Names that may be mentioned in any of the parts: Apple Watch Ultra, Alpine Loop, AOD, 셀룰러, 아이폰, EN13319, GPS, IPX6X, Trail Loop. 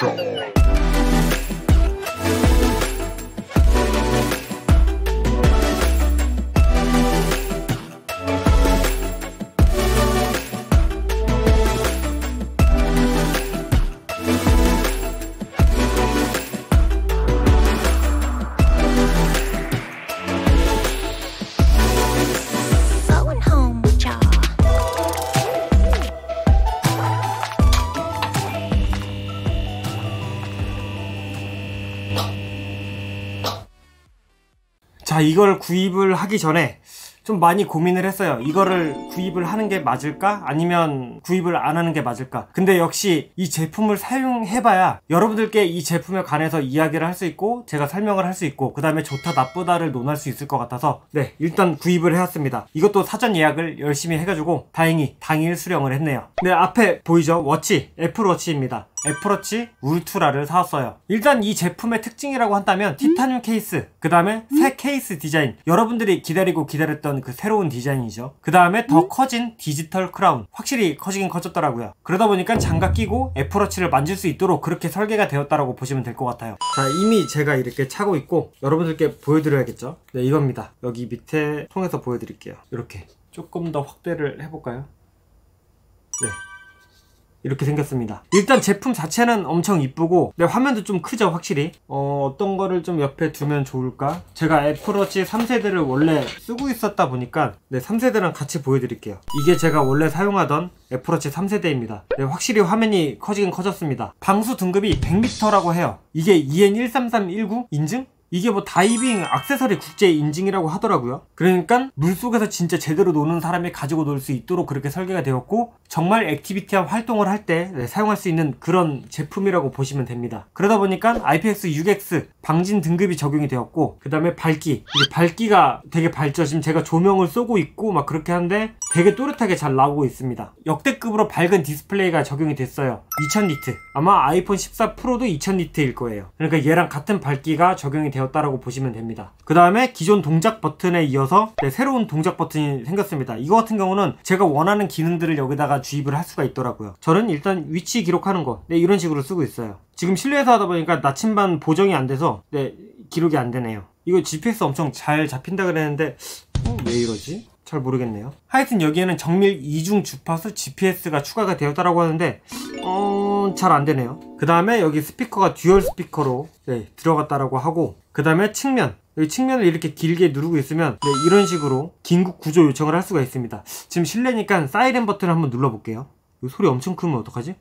control. 자, 이걸 구입을 하기 전에 좀 많이 고민을 했어요. 이거를 구입을 하는 게 맞을까? 아니면 구입을 안 하는 게 맞을까? 근데 역시 이 제품을 사용해봐야 여러분들께 이 제품에 관해서 이야기를 할 수 있고 제가 설명을 할 수 있고 그 다음에 좋다 나쁘다를 논할 수 있을 것 같아서 네, 일단 구입을 해왔습니다. 이것도 사전 예약을 열심히 해가지고 다행히 당일 수령을 했네요. 네, 앞에 보이죠? 워치, 애플워치입니다. 애플워치 울트라를 사왔어요. 일단 이 제품의 특징이라고 한다면 티타늄 케이스, 그 다음에 새 케이스 디자인, 여러분들이 기다리고 기다렸던 그 새로운 디자인이죠. 그 다음에 더 커진 디지털 크라운, 확실히 커지긴 커졌더라고요. 그러다 보니까 장갑 끼고 애플워치를 만질 수 있도록 그렇게 설계가 되었다라고 보시면 될 것 같아요. 자, 이미 제가 이렇게 차고 있고 여러분들께 보여드려야겠죠. 네, 이겁니다. 여기 밑에 통해서 보여드릴게요. 이렇게 조금 더 확대를 해볼까요? 네, 이렇게 생겼습니다. 일단 제품 자체는 엄청 이쁘고 네, 화면도 좀 크죠. 확실히 어떤 거를 좀 옆에 두면 좋을까? 제가 애플워치 3세대를 원래 쓰고 있었다 보니까 네, 3세대랑 같이 보여드릴게요. 이게 제가 원래 사용하던 애플워치 3세대입니다. 네, 확실히 화면이 커지긴 커졌습니다. 방수 등급이 100m라고 해요. 이게 EN13319 인증? 이게 뭐 다이빙, 액세서리 국제 인증이라고 하더라고요. 그러니까 물속에서 진짜 제대로 노는 사람이 가지고 놀 수 있도록 그렇게 설계가 되었고 정말 액티비티한 활동을 할 때 네, 사용할 수 있는 그런 제품이라고 보시면 됩니다. 그러다 보니까 IPX6X 방진 등급이 적용이 되었고 그 다음에 밝기, 이게 밝기가 되게 밝죠. 지금 제가 조명을 쏘고 있고 막 그렇게 하는데 되게 또렷하게 잘 나오고 있습니다. 역대급으로 밝은 디스플레이가 적용이 됐어요. 2000니트, 아마 아이폰 14 프로도 2000니트일 거예요. 그러니까 얘랑 같은 밝기가 적용이 되었다라고 보시면 됩니다. 그 다음에 기존 동작 버튼에 이어서 네, 새로운 동작 버튼이 생겼습니다. 이거 같은 경우는 제가 원하는 기능들을 여기다가 주입을 할 수가 있더라고요. 저는 일단 위치 기록하는 거 네, 이런 식으로 쓰고 있어요. 지금 실내에서 하다 보니까 나침반 보정이 안 돼서 네, 기록이 안 되네요. 이거 GPS 엄청 잘 잡힌다 그랬는데 왜 이러지? 잘 모르겠네요. 하여튼 여기에는 정밀 이중 주파수 GPS가 추가가 되었다라고 하는데 잘 안 되네요. 그 다음에 여기 스피커가 듀얼 스피커로 네, 들어갔다라고 하고 그 다음에 측면, 여기 측면을 이렇게 길게 누르고 있으면 네, 이런 식으로 긴급 구조 요청을 할 수가 있습니다. 지금 실내니까 사이렌 버튼을 한번 눌러볼게요. 여기 소리 엄청 크면 어떡하지?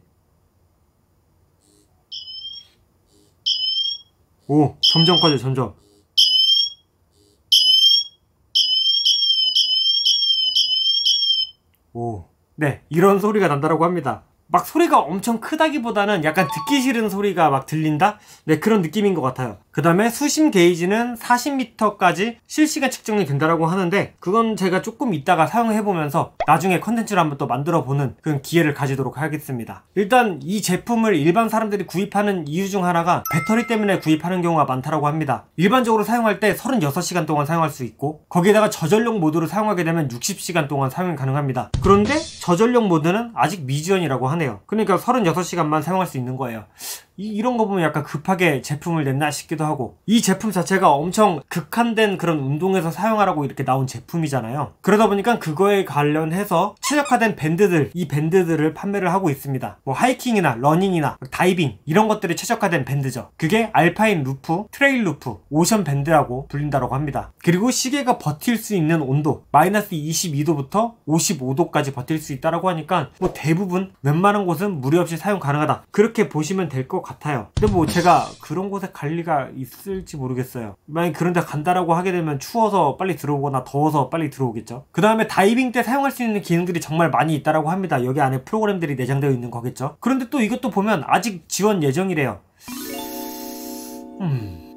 오, 점점 커져, 점점. 오, 네, 이런 소리가 난다라고 합니다. 막 소리가 엄청 크다기보다는 약간 듣기 싫은 소리가 막 들린다? 네, 그런 느낌인 것 같아요. 그 다음에 수심 게이지는 40m까지 실시간 측정이 된다라고 하는데 그건 제가 조금 이따가 사용해보면서 나중에 컨텐츠를 한번 또 만들어보는 그런 기회를 가지도록 하겠습니다. 일단 이 제품을 일반 사람들이 구입하는 이유 중 하나가 배터리 때문에 구입하는 경우가 많다라고 합니다. 일반적으로 사용할 때 36시간 동안 사용할 수 있고 거기에다가 저전력 모드로 사용하게 되면 60시간 동안 사용이 가능합니다. 그런데 저전력 모드는 아직 미지원이라고 하네요. 그러니까 36시간만 사용할 수 있는 거예요. 이런 거 보면 약간 급하게 제품을 냈나 싶기도 하고 이 제품 자체가 엄청 극한된 그런 운동에서 사용하라고 이렇게 나온 제품이잖아요. 그러다 보니까 그거에 관련해서 최적화된 밴드들, 이 밴드들을 판매를 하고 있습니다. 뭐 하이킹이나 러닝이나 다이빙 이런 것들이 최적화된 밴드죠. 그게 알파인 루프, 트레일 루프, 오션 밴드라고 불린다고 합니다. 그리고 시계가 버틸 수 있는 온도 마이너스 22도부터 55도까지 버틸 수 있다라고 하니까 뭐 대부분 웬만한 곳은 무리 없이 사용 가능하다 그렇게 보시면 될 것 같아요. 근데 뭐 제가 그런 곳에 갈 리가 있을지 모르겠어요. 만약에 그런 데 간다라고 하게 되면 추워서 빨리 들어오거나 더워서 빨리 들어오겠죠. 그 다음에 다이빙 때 사용할 수 있는 기능들이 정말 많이 있다라고 합니다. 여기 안에 프로그램들이 내장되어 있는 거겠죠. 그런데 또 이것도 보면 아직 지원 예정이래요.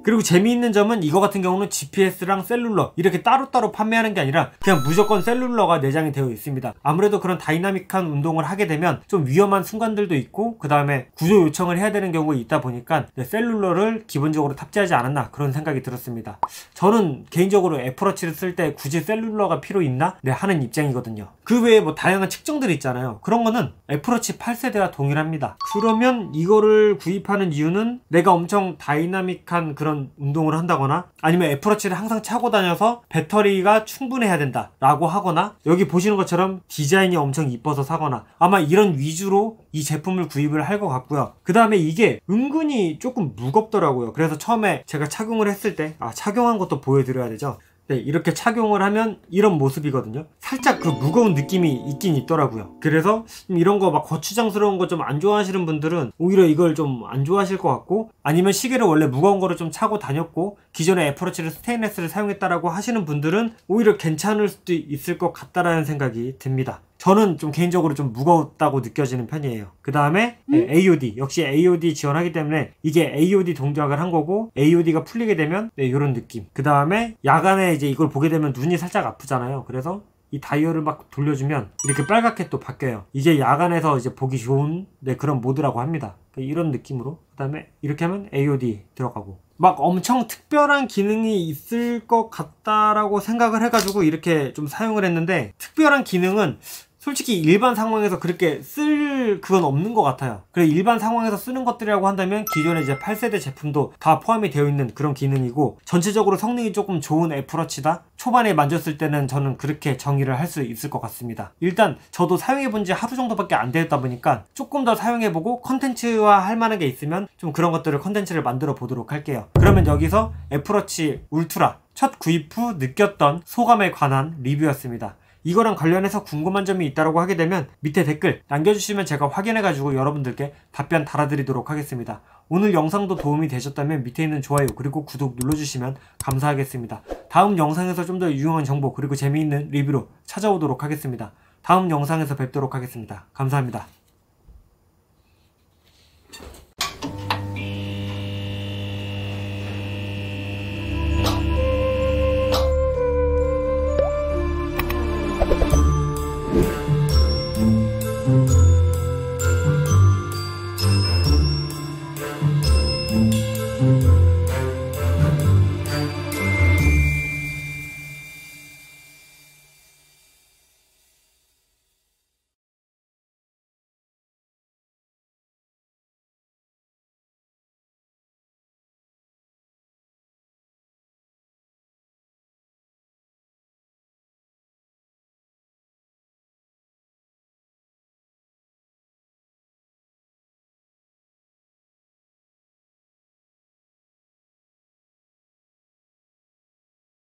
그리고 재미있는 점은 이거 같은 경우는 GPS랑 셀룰러 이렇게 따로따로 판매하는 게 아니라 그냥 무조건 셀룰러가 내장이 되어 있습니다. 아무래도 그런 다이나믹한 운동을 하게 되면 좀 위험한 순간들도 있고 그 다음에 구조 요청을 해야 되는 경우가 있다 보니까 셀룰러를 기본적으로 탑재하지 않았나 그런 생각이 들었습니다. 저는 개인적으로 애플워치를 쓸 때 굳이 셀룰러가 필요 있나? 네, 하는 입장이거든요. 그 외에 뭐 다양한 측정들이 있잖아요. 그런 거는 애플워치 8세대와 동일합니다. 그러면 이거를 구입하는 이유는 내가 엄청 다이나믹한 그런 운동을 한다거나 아니면 애플워치를 항상 차고 다녀서 배터리가 충분해야 된다 라고 하거나 여기 보시는 것처럼 디자인이 엄청 이뻐서 사거나 아마 이런 위주로 이 제품을 구입을 할 것 같고요. 그 다음에 이게 은근히 조금 무겁더라고요. 그래서 처음에 제가 착용을 했을 때 착용한 것도 보여드려야 되죠. 네, 이렇게 착용을 하면 이런 모습이거든요. 살짝 그 무거운 느낌이 있긴 있더라고요. 그래서 이런 거 막 거추장스러운 거 좀 안 좋아하시는 분들은 오히려 이걸 좀 안 좋아하실 것 같고 아니면 시계를 원래 무거운 거를 좀 차고 다녔고 기존에 애플워치를 스테인레스를 사용했다라고 하시는 분들은 오히려 괜찮을 수도 있을 것 같다라는 생각이 듭니다. 저는 좀 개인적으로 좀 무거웠다고 느껴지는 편이에요. 그 다음에 AOD 역시 AOD 지원하기 때문에 이게 AOD 동작을 한 거고 AOD가 풀리게 되면 이런 느낌. 그 다음에 야간에 이제 이걸 보게 되면 눈이 살짝 아프잖아요. 그래서 이 다이얼을 막 돌려주면 이렇게 빨갛게 또 바뀌어요. 이제 야간에서 이제 보기 좋은 그런 모드라고 합니다. 이런 느낌으로 그 다음에 이렇게 하면 AOD 들어가고 막 엄청 특별한 기능이 있을 것 같다라고 생각을 해가지고 이렇게 좀 사용을 했는데 특별한 기능은 솔직히 일반 상황에서 그렇게 쓸 그건 없는 것 같아요. 그래 일반 상황에서 쓰는 것들이라고 한다면 기존에 이제 8세대 제품도 다 포함이 되어 있는 그런 기능이고 전체적으로 성능이 조금 좋은 애플워치다? 초반에 만졌을 때는 저는 그렇게 정의를 할 수 있을 것 같습니다. 일단 저도 사용해본 지 하루 정도밖에 안 되었다 보니까 조금 더 사용해보고 컨텐츠화 할 만한 게 있으면 좀 그런 것들을 컨텐츠를 만들어 보도록 할게요. 그러면 여기서 애플워치 울트라 첫 구입 후 느꼈던 소감에 관한 리뷰였습니다. 이거랑 관련해서 궁금한 점이 있다고 하게 되면 밑에 댓글 남겨주시면 제가 확인해가지고 여러분들께 답변 달아드리도록 하겠습니다. 오늘 영상도 도움이 되셨다면 밑에 있는 좋아요 그리고 구독 눌러주시면 감사하겠습니다. 다음 영상에서 좀 더 유용한 정보 그리고 재미있는 리뷰로 찾아오도록 하겠습니다. 다음 영상에서 뵙도록 하겠습니다. 감사합니다.